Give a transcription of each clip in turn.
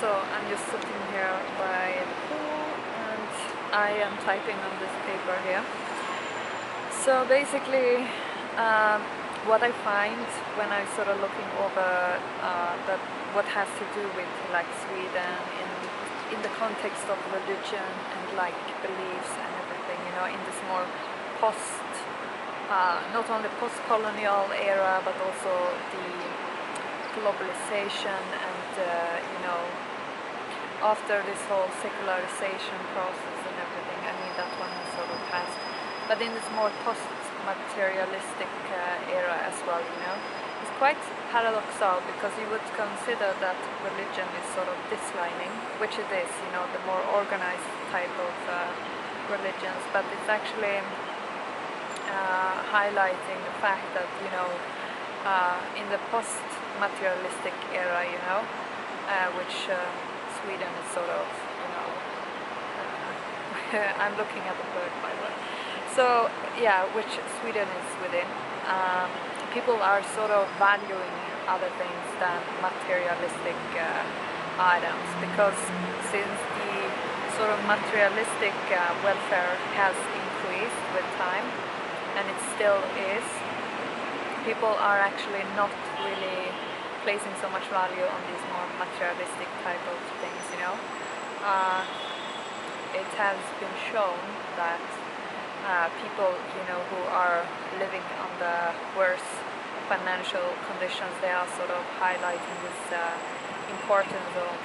So I'm just sitting here by the pool and I am typing on this paper here. So basically what I find when I sort of looking over that what has to do with like Sweden in the context of religion and like beliefs and everything, you know, in this more post, not only post-colonial era but also the globalization and you know, after this whole secularization process and everything, I mean that one has sort of passed, but in this more post-materialistic era as well, you know, it's quite paradoxal because you would consider that religion is sort of declining, which it is, you know, the more organized type of religions, but it's actually highlighting the fact that, you know, in the post-materialistic era, you know, which Sweden is sort of, you know, I'm looking at the bird, by the way. So yeah, which Sweden is within. People are sort of valuing other things than materialistic items, because since the sort of materialistic welfare has increased with time, and it still is, people are actually not really placing so much value on these more materialistic type of things, you know. It has been shown that people, you know, who are living on the worse financial conditions, they are sort of highlighting this importance of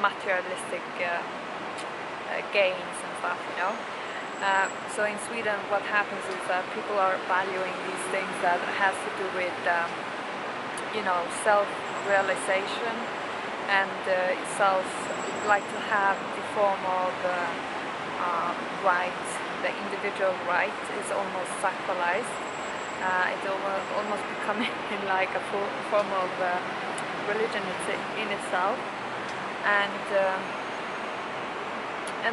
materialistic gains and stuff, you know. So in Sweden what happens is that people are valuing these things that has to do with you know, self-realization and self, like to have the form of right, the individual right is almost sacralized, it's almost becoming like a form of religion in itself, and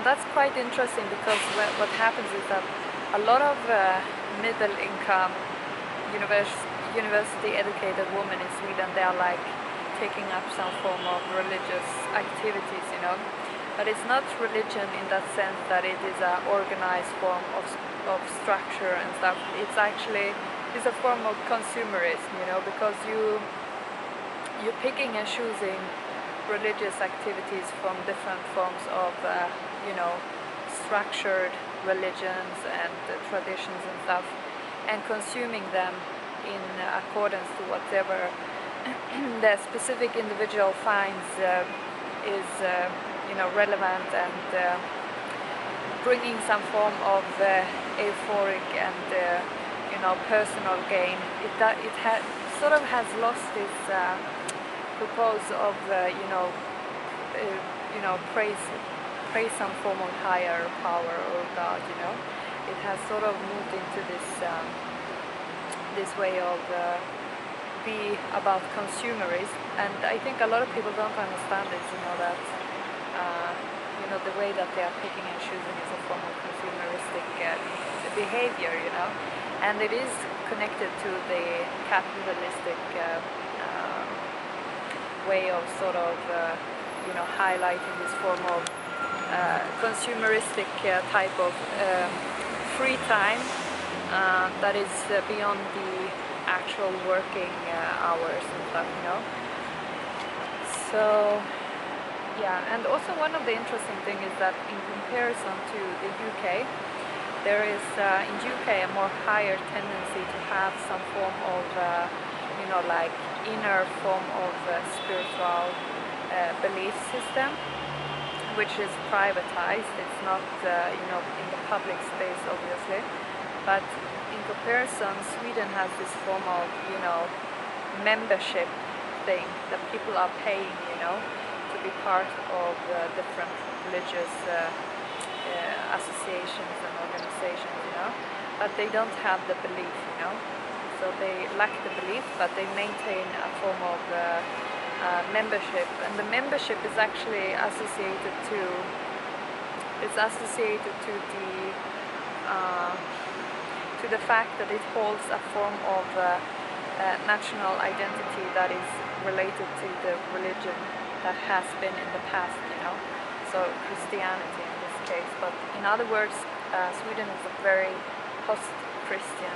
that's quite interesting because what happens is that a lot of middle-income university-educated women in Sweden, they are like taking up some form of religious activities, you know. But it's not religion in that sense that it is an organized form of structure and stuff. It's actually, it's a form of consumerism, you know, because you're picking and choosing religious activities from different forms of you know, structured religions and traditions and stuff, and consuming them in accordance to whatever the specific individual finds is you know, relevant, and bringing some form of euphoric and you know, personal gain. It sort of has lost its purpose of you know, praise some form of higher power or God, you know. It has sort of moved into this this way of be about consumerism, and I think a lot of people don't understand this, you know, that you know, the way that they are picking and choosing is a form of consumeristic behavior, you know, and it is connected to the capitalistic way of sort of you know, highlighting this form of consumeristic type of free time that is beyond the actual working hours and stuff, you know. So yeah, and also one of the interesting things is that in comparison to the UK, there is in UK a more higher tendency to have some form of you know, like inner form of spiritual belief system, which is privatized. It's not you know, in the public space obviously, but in comparison Sweden has this form of, you know, membership thing that people are paying, you know, to be part of different religious associations and organizations, you know, but they don't have the belief, you know. So they lack the belief, but they maintain a form of membership, and the membership is actually associated to, it's associated to the fact that it holds a form of national identity that is related to the religion that has been in the past, you know, so Christianity in this case. But in other words, Sweden is a very post-Christian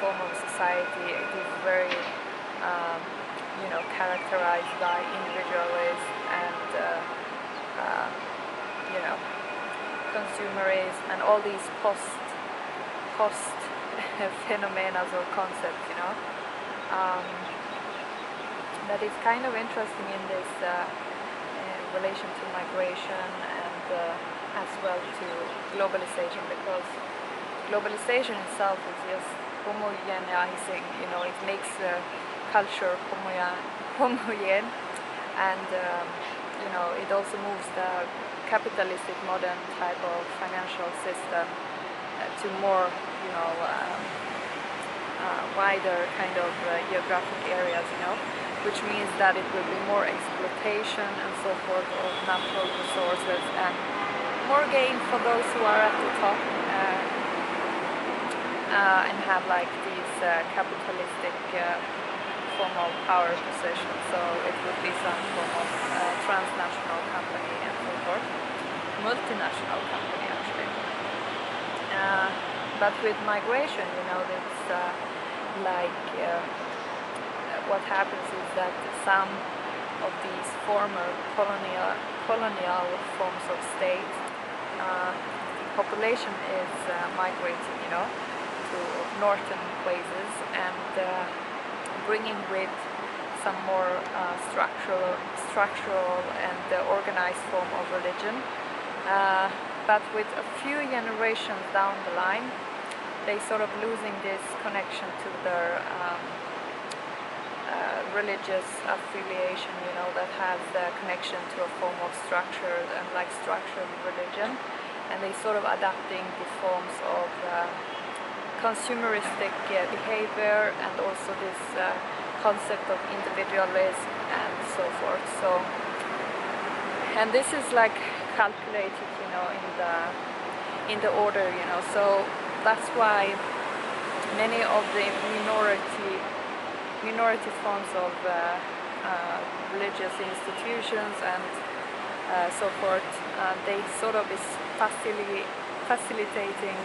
form of society. It is very, you know, characterized by individualism and, you know, consumerism and all these post phenomena or concepts, you know. That is kind of interesting in this relation to migration and as well to globalization, because globalization itself is just homogenizing, you know, it makes culture homogen, and you know, it also moves the capitalistic modern type of financial system to more, you know, wider kind of geographic areas, you know, which means that it will be more exploitation and so forth of natural resources and more gain for those who are at the top and have like these capitalistic form of power position. So it would be some form of transnational company and so forth, multinational company actually. But with migration, you know, it's like what happens is that some of these former colonial forms of state, the population is migrating, you know, to northern places and bringing with some more structural and organized form of religion. But with a few generations down the line, they sort of losing this connection to their religious affiliation, you know, that has the connection to a form of structured and like structured religion, and they sort of adapting the forms of consumeristic behavior and also this concept of individualism and so forth. So, and this is like calculated, you know, in the order, you know. So that's why many of the minority forms of religious institutions and so forth, they sort of is facilitating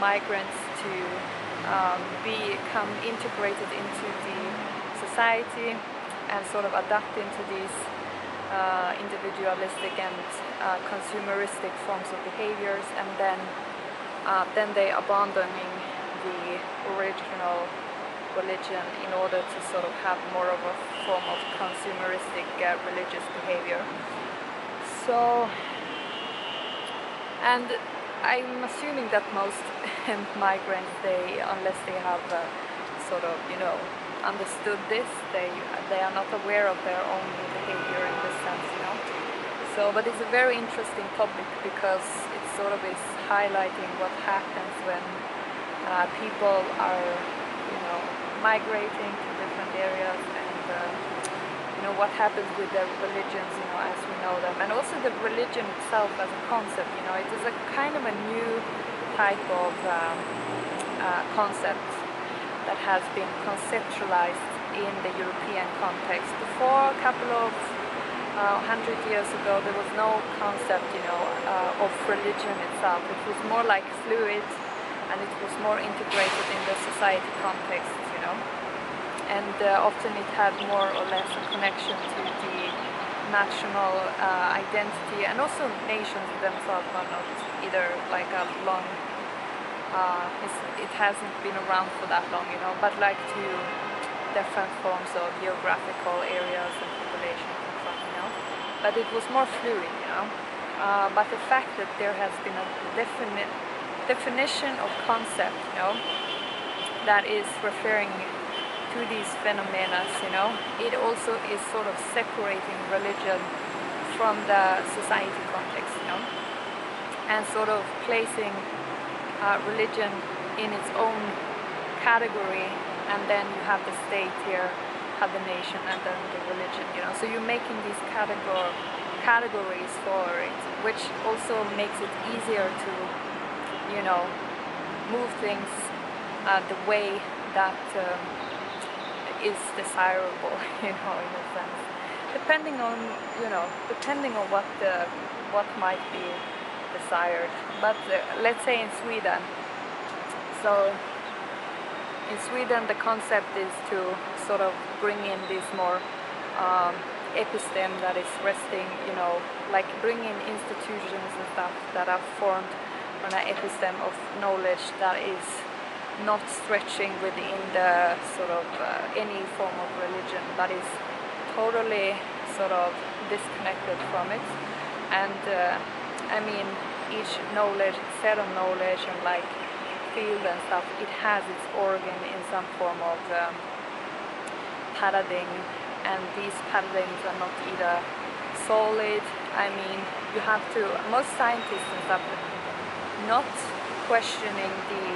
migrants to become integrated into the society and sort of adapt into these individualistic and consumeristic forms of behaviors, and then they abandoning the original religion in order to sort of have more of a form of consumeristic religious behavior. So, and I'm assuming that most migrants, they, unless they have sort of, you know, understood this, they are not aware of their own behavior in this sense, you know. So, but it's a very interesting topic because it sort of is highlighting what happens when people are, you know, migrating to different areas, and you know, what happens with their religions, you know, as we know them, and also the religion itself as a concept, you know, it is a kind of a new type of concept that has been conceptualized in the European context. Before, a couple of 100 years ago, there was no concept, you know, of religion itself. It was more like fluid, and it was more integrated in the society context, you know, and often it had more or less a connection to the national identity, and also nations themselves are not either like a long, it hasn't been around for that long, you know, but like to different forms of geographical areas and populations and stuff, you know, but it was more fluid, you know, but the fact that there has been a definite definition of concept, you know, that is referring to these phenomena, you know, it also is sort of separating religion from the society context, you know, and sort of placing religion in its own category, and then you have the state here, have the nation, and then the religion, you know, so you're making these categories for it, which also makes it easier to, you know, move things the way that is desirable, you know, in a sense. depending on, you know, depending on what might be desired. But let's say in Sweden, so in Sweden the concept is to sort of bring in this more epistem that is resting, you know, like bring in institutions and stuff that are formed on an epistem of knowledge that is not stretching within the sort of any form of religion, that is totally sort of disconnected from it. And I mean, each knowledge, set of knowledge and like field and stuff, it has its origin in some form of paradigm, and these paradigms are not either solid. I mean, you have to, most scientists and stuff, not questioning the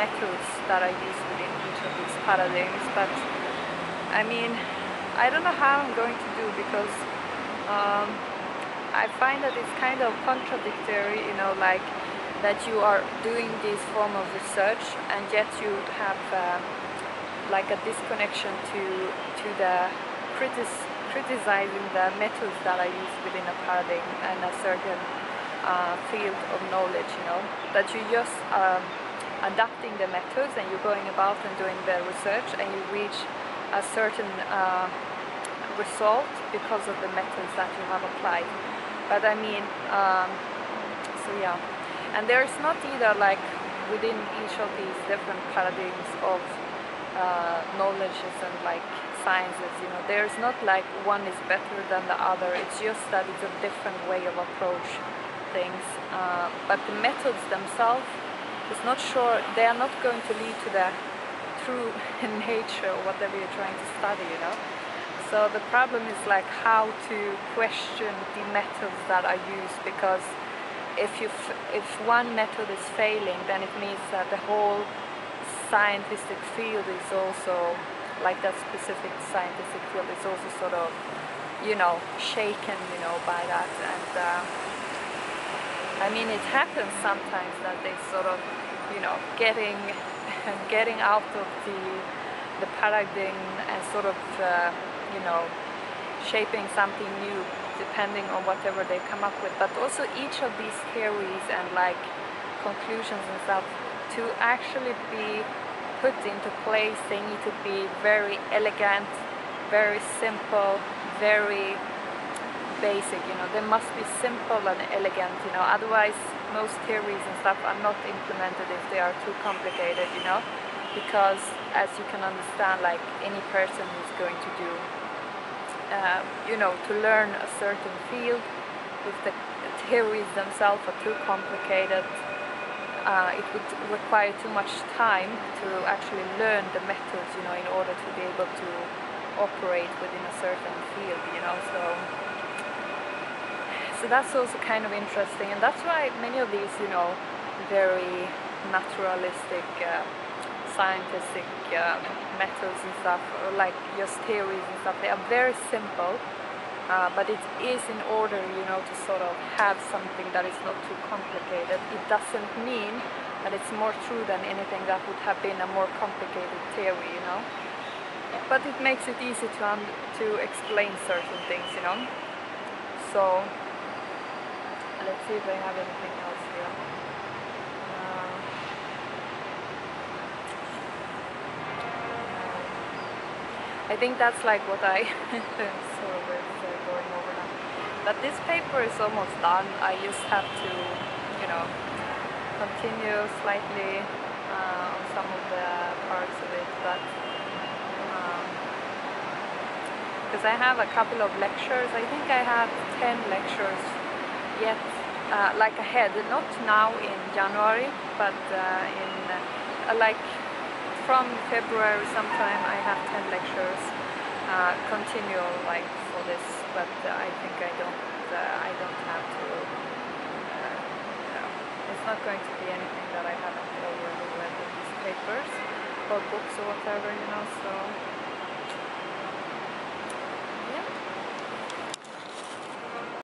methods that are used within each of these paradigms, but I mean, I don't know how I'm going to do, because I find that it's kind of contradictory, you know, like that you are doing this form of research and yet you have like a disconnection to the criticizing the methods that are used within a paradigm and a certain field of knowledge, you know, that you just adapting the methods and you're going about and doing the research and you reach a certain result because of the methods that you have applied. But I mean, so yeah, and there is not either like within each of these different paradigms of knowledges and like sciences, you know, there's not like one is better than the other, it's just that it's a different way of approach things, but the methods themselves is not sure, they are not going to lead to the true nature or whatever you're trying to study, you know. So the problem is like how to question the methods that are used, because if one method is failing, then it means that the whole scientific field is also, like that specific scientific field is also sort of, you know, shaken, you know, by that. And I mean, it happens sometimes that they sort of, you know, getting out of the paradigm and sort of, you know, shaping something new depending on whatever they come up with. But also each of these theories and like conclusions and stuff, to actually be put into place, they need to be very elegant, very simple, very basic, you know, they must be simple and elegant, you know, otherwise most theories and stuff are not implemented if they are too complicated, you know, because as you can understand, like any person who's going to do, you know, to learn a certain field, if the theories themselves are too complicated, it would require too much time to actually learn the methods, you know, in order to be able to operate within a certain field, you know. So that's also kind of interesting, and that's why many of these, you know, very naturalistic scientific methods and stuff, or like just theories and stuff, they are very simple, but it is in order, you know, to sort of have something that is not too complicated. It doesn't mean that it's more true than anything that would have been a more complicated theory, you know. But it makes it easy to explain certain things, you know. So let's see if I have anything else here. I think that's like what I sort of going over now. But this paper is almost done. I just have to, you know, continue slightly on some of the parts of it, but because I have a couple of lectures. I think I have 10 lectures yet, like ahead, not now in January, but in like from February sometime I have 10 lectures continual like for this, but I think I don't have to, you know, it's not going to be anything that I haven't already read in these papers or books or whatever, you know, so.